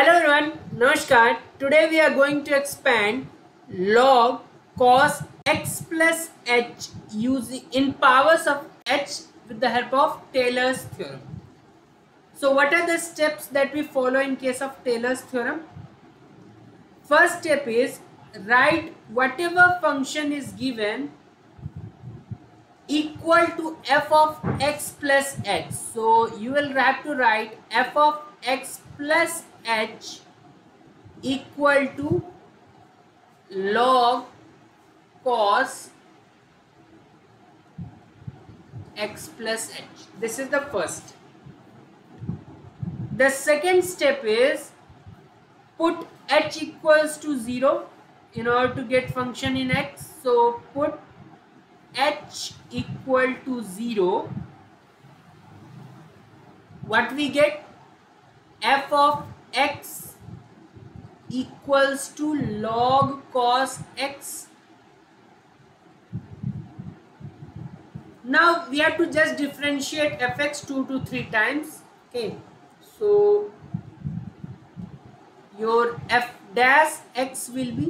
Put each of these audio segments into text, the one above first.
Hello everyone, Namaskar. Today we are going to expand log cos x plus h using in powers of h with the help of Taylor's theorem. So what are the steps that we follow in case of Taylor's theorem? First step is write whatever function is given equal to f of x plus h. So you will have to write f of x plus h equal to log cos x plus h. This is the first. The second step is put h equals to 0 in order to get function in x. So put h equal to 0. What we get? F of x equals to log cos x. Now we have to just differentiate fx 2 to 3 times. Okay, so your f dash x will be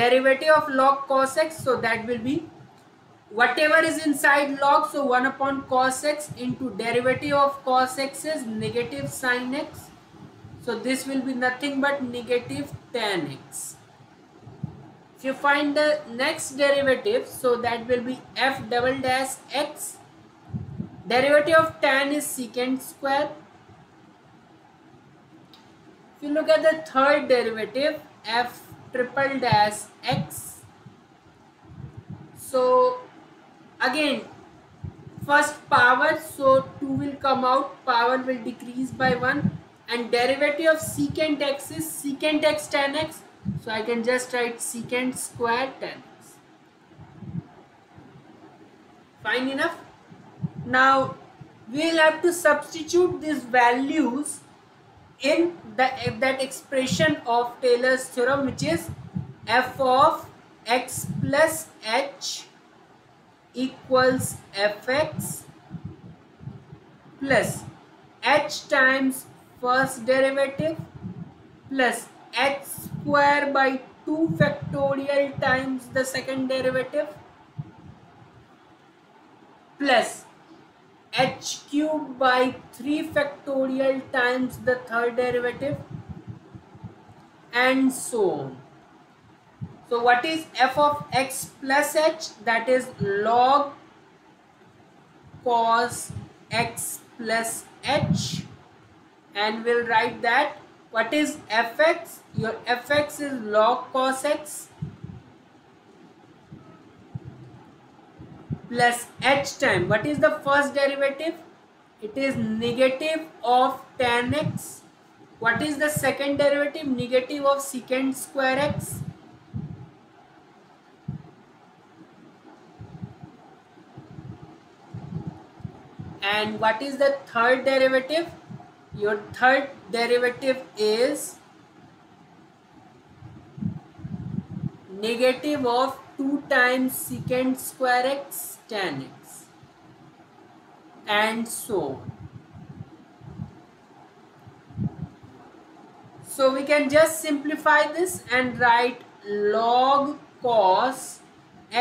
derivative of log cos x, so that will be whatever is inside log, so 1 upon cos x into derivative of cos x is negative sin x. So this will be nothing but negative tan x. If you find the next derivative, so that will be f double dash x. Derivative of tan is secant square. If you look at the third derivative, f triple dash x. So again, first power, so 2 will come out, power will decrease by 1. And derivative of secant x is secant x tan x. So I can just write secant square tan x. Fine enough. Now we will have to substitute these values in that expression of Taylor's theorem, which is f of x plus h equals fx plus h times first derivative plus h square by 2 factorial times the second derivative plus h cube by 3 factorial times the third derivative, and so on. So what is f of x plus h? That is log cos x plus h. And we'll write that. What is fx? Your fx is log cos x plus h time. What is the first derivative? It is negative of tan x. What is the second derivative? Negative of secant square x. And what is the third derivative? Your third derivative is negative of 2 times secant square x tan x, and so on. So we can just simplify this and write log cos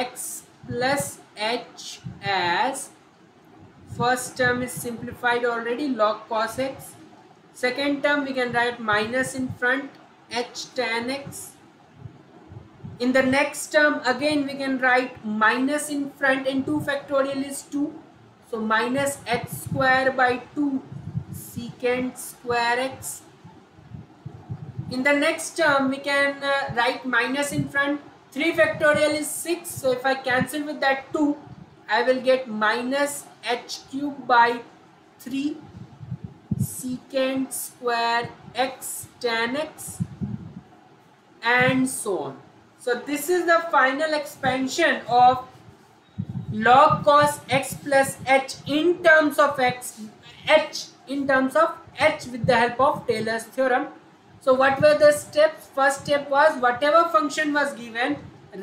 x plus h as first term is simplified already, log cos x. Second term we can write minus in front, h tan x. In the next term again we can write minus in front, and 2 factorial is 2. So minus h square by 2 secant square x. In the next term we can write minus in front, 3 factorial is 6. So if I cancel with that 2, I will get minus h cube by 3 secant square x tan x, and so on. So this is the final expansion of log cos x plus h in terms of h with the help of Taylor's theorem. So what were the steps? First step was whatever function was given,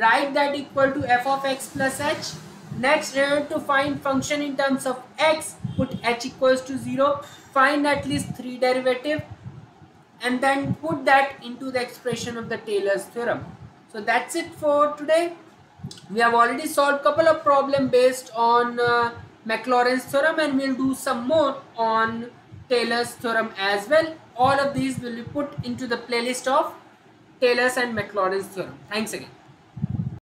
write that equal to f of x plus h. Next, in order to find function in terms of x, put h equals to 0, find at least 3 derivatives, and then put that into the expression of the Taylor's theorem. So that's it for today. We have already solved a couple of problems based on Maclaurin's theorem, and we'll do some more on Taylor's theorem as well. All of these will be put into the playlist of Taylor's and Maclaurin's theorem. Thanks again.